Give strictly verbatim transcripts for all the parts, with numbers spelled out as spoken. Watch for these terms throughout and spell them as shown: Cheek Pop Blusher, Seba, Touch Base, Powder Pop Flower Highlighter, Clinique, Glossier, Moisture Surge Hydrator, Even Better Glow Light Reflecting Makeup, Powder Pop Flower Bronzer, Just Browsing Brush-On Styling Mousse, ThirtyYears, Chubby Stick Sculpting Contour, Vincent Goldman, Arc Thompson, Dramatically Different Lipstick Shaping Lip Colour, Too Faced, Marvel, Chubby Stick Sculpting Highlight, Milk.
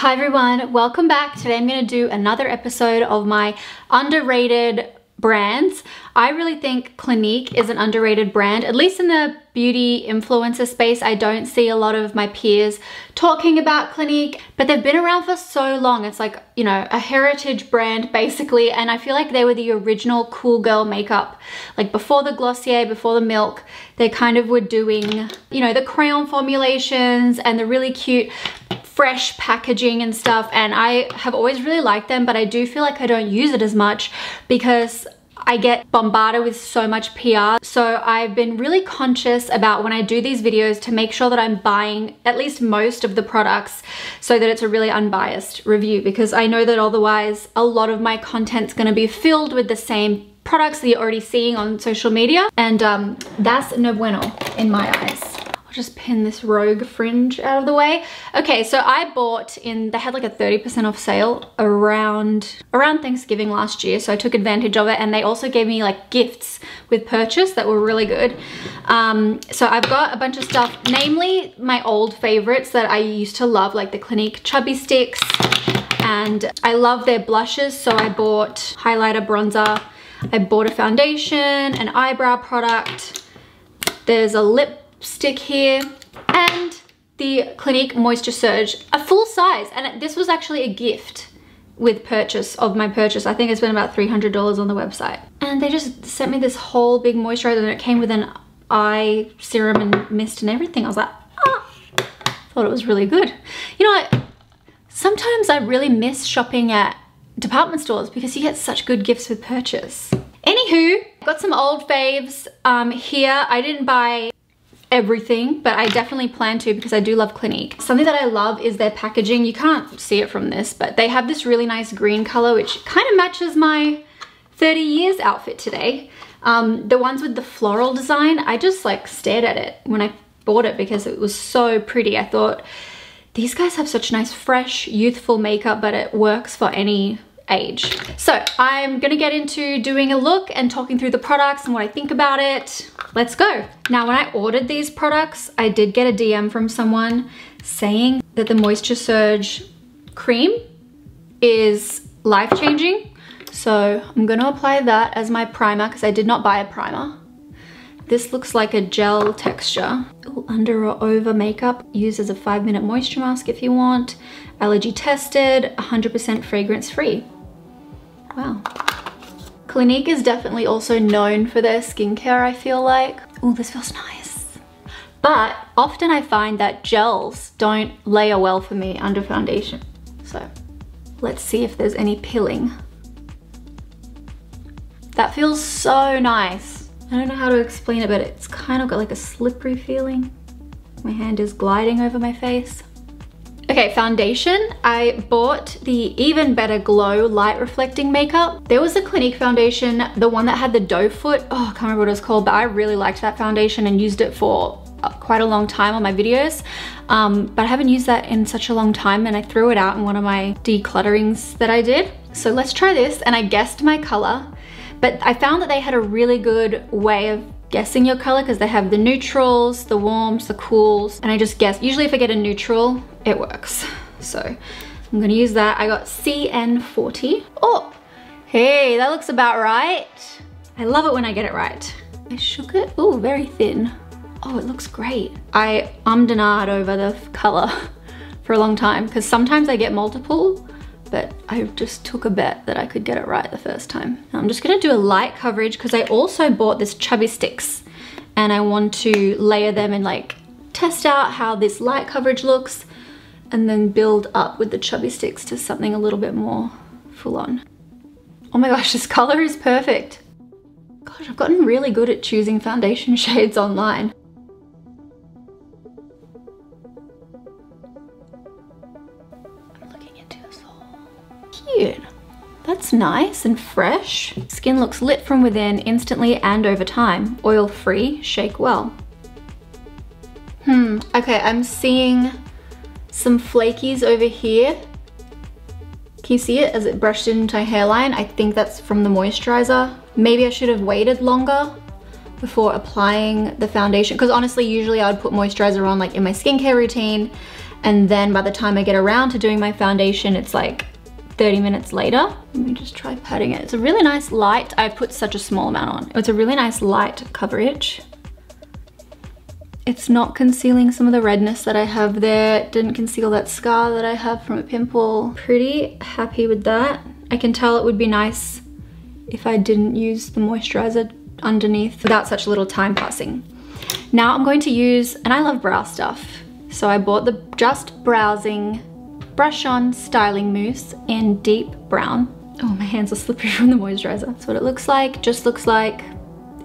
Hi everyone, welcome back. Today I'm going to do another episode of my underrated brands. I really think Clinique is an underrated brand, at least in the beauty influencer space. I don't see a lot of my peers talking about Clinique, but they've been around for so long. It's like, you know, a heritage brand basically, and I feel like they were the original cool girl makeup. Like before the Glossier, before the Milk, they kind of were doing, you know, the crayon formulations and the really cute fresh packaging and stuff, and I have always really liked them, but I do feel like I don't use it as much because I get bombarded with so much P R. So I've been really conscious about when I do these videos to make sure that I'm buying at least most of the products so that it's a really unbiased review, because I know that otherwise a lot of my content's going to be filled with the same products that you're already seeing on social media, and um, that's no bueno in my eyes. Just pin this rogue fringe out of the way. Okay, so I bought in, they had like a thirty percent off sale around around Thanksgiving last year, so I took advantage of it, and they also gave me like gifts with purchase that were really good. Um, so I've got a bunch of stuff, namely my old favorites that I used to love, like the Clinique Chubby Sticks, and I love their blushes, so I bought highlighter, bronzer, I bought a foundation, an eyebrow product, there's a lip stick here, and the Clinique Moisture Surge, a full size, and this was actually a gift with purchase of my purchase. I think I spent about three hundred dollars on the website, and they just sent me this whole big moisturizer, and it came with an eye serum and mist and everything. I was like, ah, thought it was really good. You know, I, sometimes I really miss shopping at department stores because you get such good gifts with purchase. Anywho, got some old faves um, here. I didn't buy everything, but I definitely plan to because I do love Clinique. Something that I love is their packaging. You can't see it from this, but they have this really nice green color, which kind of matches my thirty years outfit today. Um, the ones with the floral design, I just like stared at it when I bought it because it was so pretty. I thought, these guys have such nice, fresh, youthful makeup, but it works for any age. So I'm gonna get into doing a look and talking through the products and what I think about it. Let's go. Now, when I ordered these products, I did get a D M from someone saying that the Moisture Surge cream is life-changing. So I'm gonna apply that as my primer because I did not buy a primer. This looks like a gel texture. Ooh, under or over makeup. Use as a five minute moisture mask if you want. Allergy tested, one hundred percent fragrance free. Wow. Clinique is definitely also known for their skincare, I feel like. Oh, this feels nice. But often I find that gels don't layer well for me under foundation. So let's see if there's any pilling. That feels so nice. I don't know how to explain it, but it's kind of got like a slippery feeling. My hand is gliding over my face. Okay, foundation. I bought the Even Better Glow Light Reflecting Makeup. There was a Clinique foundation, the one that had the doe foot. Oh, I can't remember what it was called, but I really liked that foundation and used it for quite a long time on my videos. Um, but I haven't used that in such a long time, and I threw it out in one of my declutterings that I did. So let's try this. And I guessed my color, but I found that they had a really good way of guessing your color because they have the neutrals, the warms, the cools, and I just guess. Usually if I get a neutral, it works. So I'm gonna use that. I got C N forty. Oh, hey, that looks about right. I love it when I get it right. I shook it, ooh, very thin. Oh, it looks great. I ummed and ahed over the color for a long time because sometimes I get multiple, but I just took a bet that I could get it right the first time. Now I'm just gonna do a light coverage because I also bought this Chubby Sticks and I want to layer them and like test out how this light coverage looks and then build up with the Chubby Sticks to something a little bit more full on. Oh my gosh, this color is perfect. Gosh, I've gotten really good at choosing foundation shades online. Cute. That's nice and fresh. Skin looks lit from within instantly and over time. Oil free, shake well. Hmm, okay, I'm seeing some flakies over here. Can you see it as it brushed into my hairline? I think that's from the moisturizer. Maybe I should have waited longer before applying the foundation because honestly, usually I would put moisturizer on like in my skincare routine and then by the time I get around to doing my foundation, it's like thirty minutes later. Let me just try patting it. It's a really nice light. I put such a small amount on. It's a really nice light coverage. It's not concealing some of the redness that I have there. It didn't conceal that scar that I have from a pimple. Pretty happy with that. I can tell it would be nice if I didn't use the moisturizer underneath without such little time passing. Now I'm going to use, and I love brow stuff, so I bought the Just Browsing Brush-On Styling Mousse in Deep Brown. Oh, my hands are slippery from the moisturizer. That's what it looks like. Just looks like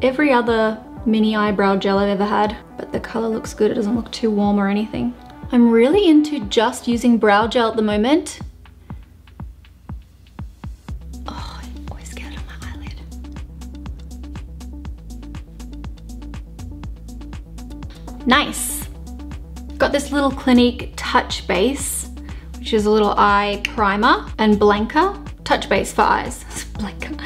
every other mini eyebrow gel I've ever had, but the color looks good. It doesn't look too warm or anything. I'm really into just using brow gel at the moment. Oh, I always get it on my eyelid. Nice. Got this little Clinique Touch Base, which is a little eye primer and blanker. Touch Base for eyes. Blanker.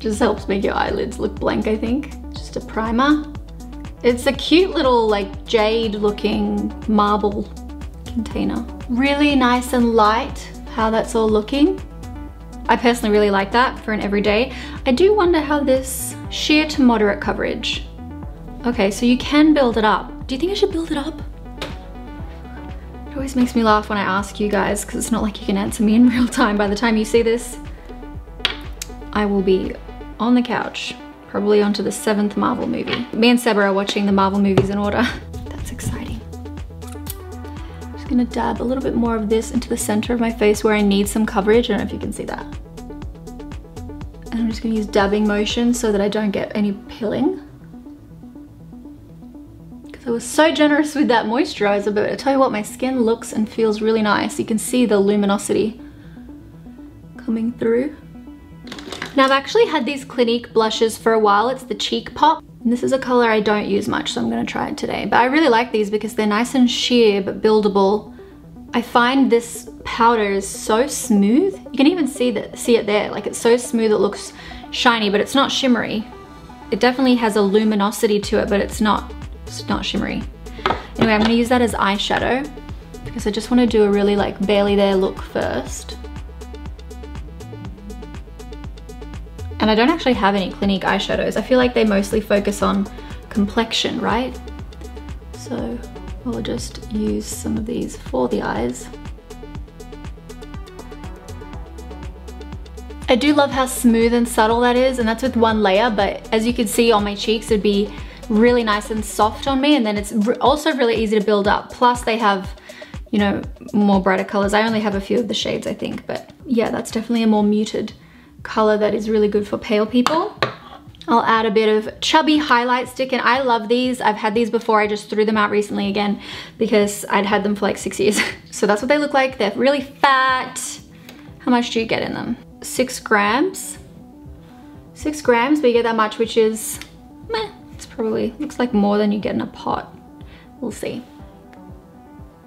Just helps make your eyelids look blank, I think. Just a primer. It's a cute little like jade looking marble container. Really nice and light how that's all looking. I personally really like that for an everyday. I do wonder how this sheer to moderate coverage. Okay, so you can build it up. Do you think I should build it up? It always makes me laugh when I ask you guys, because it's not like you can answer me in real time. By the time you see this, I will be on the couch, probably onto the seventh Marvel movie. Me and Seba are watching the Marvel movies in order. That's exciting. I'm just gonna dab a little bit more of this into the center of my face where I need some coverage. I don't know if you can see that. And I'm just gonna use dabbing motion so that I don't get any pilling. Because I was so generous with that moisturizer, but I tell you what, my skin looks and feels really nice. You can see the luminosity coming through. Now I've actually had these Clinique blushes for a while. It's the Cheek Pop. And this is a color I don't use much, so I'm gonna try it today. But I really like these because they're nice and sheer, but buildable. I find this powder is so smooth. You can even see that, see it there. Like, it's so smooth, it looks shiny, but it's not shimmery. It definitely has a luminosity to it, but it's not, it's not shimmery. Anyway, I'm gonna use that as eyeshadow because I just wanna do a really like barely there look first. And I don't actually have any Clinique eyeshadows. I feel like they mostly focus on complexion, right? So we'll just use some of these for the eyes. I do love how smooth and subtle that is, and that's with one layer, but as you can see on my cheeks, it'd be really nice and soft on me, and then it's also really easy to build up. Plus they have, you know, more brighter colors. I only have a few of the shades, I think, but yeah, that's definitely a more muted color that is really good for pale people. I'll add a bit of Chubby Highlight Stick, and I love these. I've had these before. I just threw them out recently again because I'd had them for like six years. So that's what they look like. They're really fat. How much do you get in them? Six grams. Six grams, but you get that much, which is, meh, it's probably, looks like more than you get in a pot. We'll see.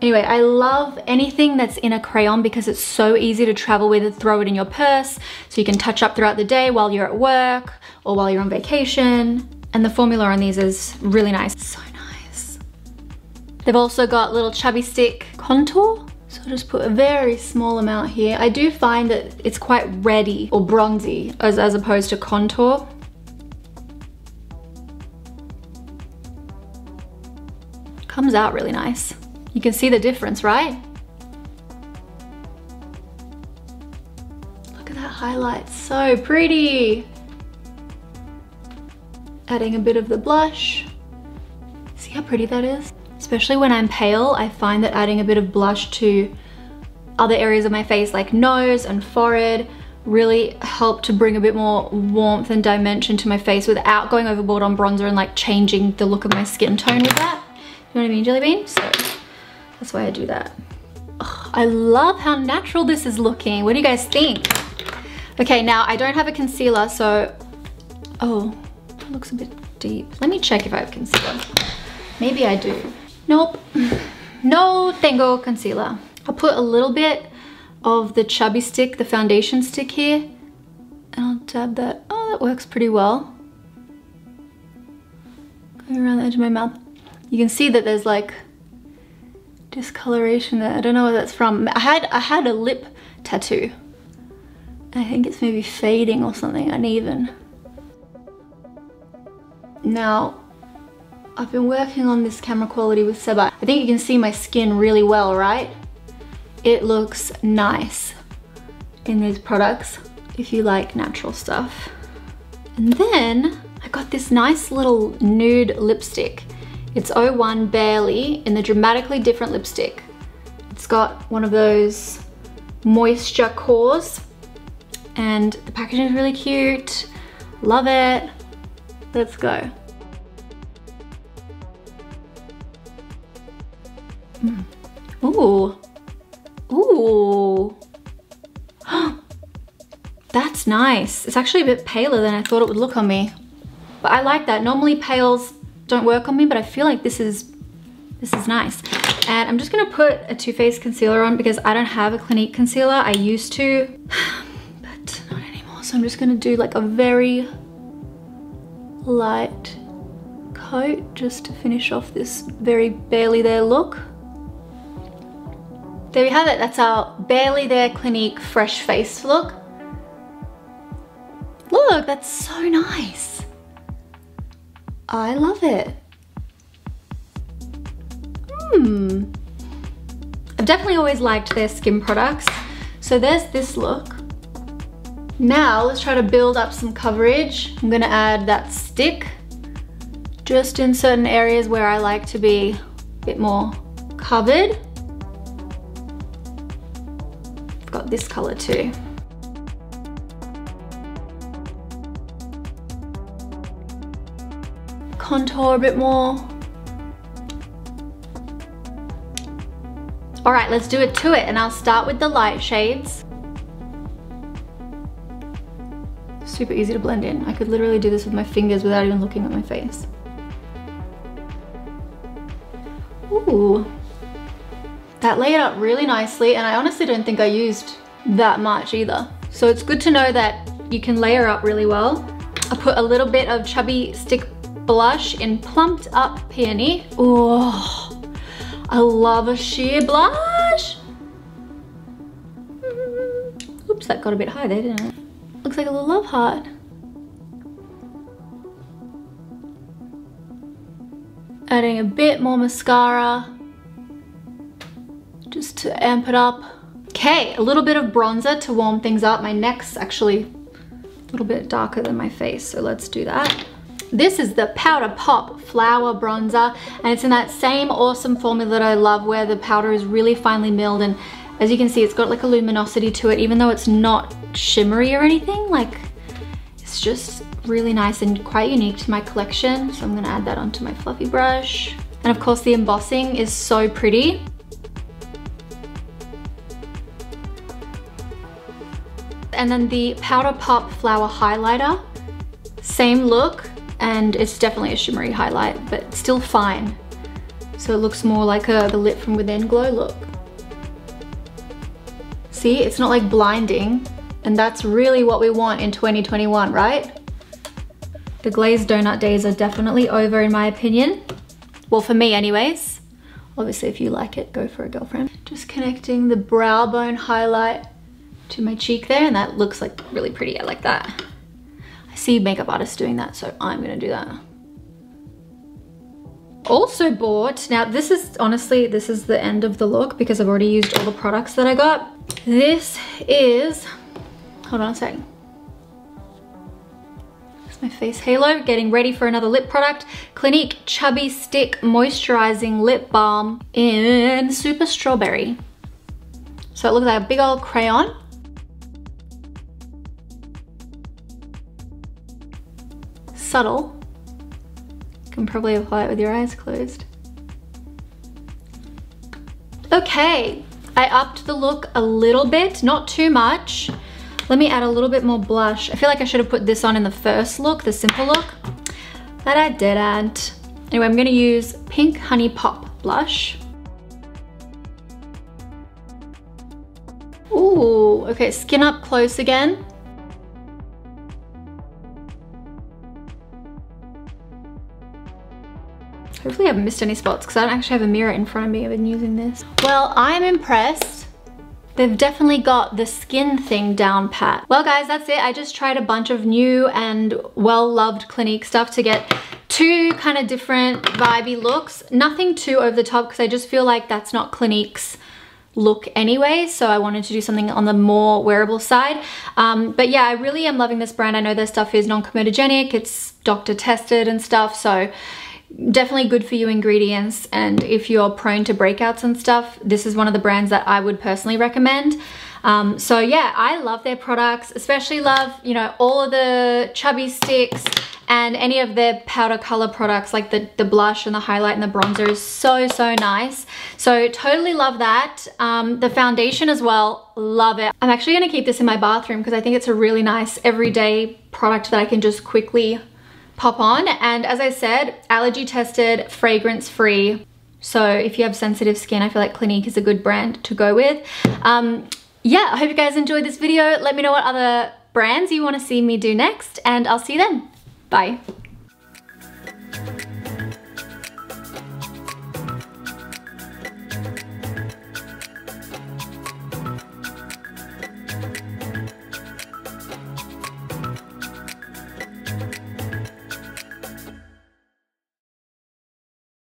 Anyway, I love anything that's in a crayon because it's so easy to travel with and throw it in your purse, so you can touch up throughout the day while you're at work or while you're on vacation. And the formula on these is really nice. So nice. They've also got little Chubby Stick Contour. So I'll just put a very small amount here. I do find that it's quite reddy or bronzy as, as opposed to contour. Comes out really nice. You can see the difference, right? Look at that highlight, so pretty. Adding a bit of the blush. See how pretty that is? Especially when I'm pale, I find that adding a bit of blush to other areas of my face, like nose and forehead, really help to bring a bit more warmth and dimension to my face without going overboard on bronzer and like changing the look of my skin tone with that. You know what I mean, Jelly Bean? So that's why I do that. Oh, I love how natural this is looking. What do you guys think? Okay, now I don't have a concealer, so, oh, that looks a bit deep. Let me check if I have concealer. Maybe I do. Nope, no tengo concealer. I'll put a little bit of the Chubby Stick, the foundation stick here, and I'll dab that. Oh, that works pretty well. Going around the edge of my mouth. You can see that there's like discoloration there. I don't know where that's from. I had I had a lip tattoo. I think it's maybe fading or something, uneven. Now, I've been working on this camera quality with Seba. I think you can see my skin really well, right? It looks nice in these products if you like natural stuff. And then I got this nice little nude lipstick. It's oh one Barely in the Dramatically Different Lipstick. It's got one of those moisture cores and the packaging is really cute. Love it. Let's go. Mm. Ooh. Ooh. That's nice. It's actually a bit paler than I thought it would look on me. But I like that. Normally pales don't work on me, but I feel like this is this is nice. And I'm just gonna put a Too Faced concealer on because I don't have a Clinique concealer. I used to, but not anymore. So I'm just gonna do like a very light coat just to finish off this very barely there look. There we have it. That's our Barely There Clinique Fresh Face look. Look, that's so nice. I love it. Hmm. I've definitely always liked their skin products. So there's this look. Now let's try to build up some coverage. I'm gonna add that stick just in certain areas where I like to be a bit more covered. I've got this color too. Contour a bit more. All right, let's do it to it, and I'll start with the light shades. Super easy to blend in. I could literally do this with my fingers without even looking at my face. Ooh. That layered up really nicely, and I honestly don't think I used that much either. So it's good to know that you can layer up really well. I put a little bit of Chubby Stick Blush in Plumped Up Peony. Oh, I love a sheer blush. Oops, that got a bit high there, didn't it? Looks like a little love heart. Adding a bit more mascara just to amp it up. Okay, a little bit of bronzer to warm things up. My neck's actually a little bit darker than my face, so let's do that. This is the Powder Pop Flower Bronzer, and it's in that same awesome formula that I love where the powder is really finely milled, and as you can see, it's got like a luminosity to it, even though it's not shimmery or anything. Like, it's just really nice and quite unique to my collection, so I'm gonna add that onto my fluffy brush. And of course, the embossing is so pretty. And then the Powder Pop Flower Highlighter, same look. And it's definitely a shimmery highlight, but still fine. So it looks more like a, the Lit From Within glow look. See, it's not like blinding. And that's really what we want in twenty twenty-one, right? The glazed donut days are definitely over in my opinion. Well, for me anyways. Obviously, if you like it, go for a girlfriend. Just connecting the brow bone highlight to my cheek there. And that looks like really pretty. I like that. See makeup artists doing that, so I'm gonna do that. Also bought, now this is honestly, this is the end of the look because I've already used all the products that I got. This is, hold on a second. It's my face halo, getting ready for another lip product. Clinique Chubby Stick Moisturizing Lip Balm in Super Strawberry. So it looks like a big old crayon. Subtle. You can probably apply it with your eyes closed. Okay, I upped the look a little bit, not too much. Let me add a little bit more blush. I feel like I should have put this on in the first look, the simple look, but I didn't. Anyway, I'm gonna use Pink Honey Pop Blush. Ooh, okay, skin up close again. Hopefully I haven't missed any spots because I don't actually have a mirror in front of me. I've been using this. Well, I'm impressed. They've definitely got the skin thing down pat. Well guys, that's it. I just tried a bunch of new and well-loved Clinique stuff to get two kind of different vibey looks. Nothing too over the top because I just feel like that's not Clinique's look anyway, so I wanted to do something on the more wearable side. Um, but yeah, I really am loving this brand. I know their stuff is non-comedogenic, it's doctor tested and stuff, so definitely good for you ingredients, and if you're prone to breakouts and stuff, this is one of the brands that I would personally recommend. Um, so yeah, I love their products, especially love, you know, all of the chubby sticks and any of their powder color products, like the, the blush and the highlight and the bronzer is so, so nice. So totally love that. Um, the foundation as well, love it. I'm actually gonna keep this in my bathroom because I think it's a really nice everyday product that I can just quickly pop on, and as I said, allergy tested, fragrance free. So if you have sensitive skin, I feel like Clinique is a good brand to go with. Um, yeah, I hope you guys enjoyed this video. Let me know what other brands you want to see me do next, and I'll see you then. Bye.